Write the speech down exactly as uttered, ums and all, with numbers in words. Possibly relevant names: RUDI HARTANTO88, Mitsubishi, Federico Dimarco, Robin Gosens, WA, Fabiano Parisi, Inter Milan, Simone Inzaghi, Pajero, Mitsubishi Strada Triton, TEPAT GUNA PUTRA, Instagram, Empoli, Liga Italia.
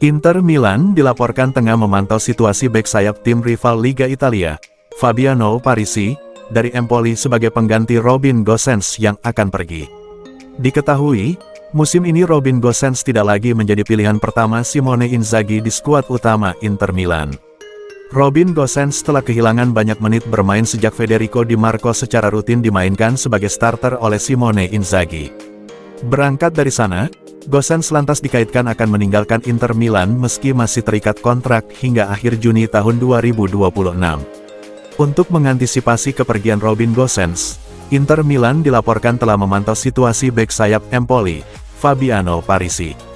Inter Milan dilaporkan tengah memantau situasi bek sayap tim rival Liga Italia, Fabiano Parisi, dari Empoli sebagai pengganti Robin Gosens yang akan pergi. Diketahui, musim ini Robin Gosens tidak lagi menjadi pilihan pertama Simone Inzaghi di skuad utama Inter Milan. Robin Gosens telah kehilangan banyak menit bermain sejak Federico Dimarco secara rutin dimainkan sebagai starter oleh Simone Inzaghi. Berangkat dari sana, Gosens lantas dikaitkan akan meninggalkan Inter Milan meski masih terikat kontrak hingga akhir Juni tahun dua ribu dua puluh enam. Untuk mengantisipasi kepergian Robin Gosens, Inter Milan dilaporkan telah memantau situasi bek sayap Empoli, Fabiano Parisi.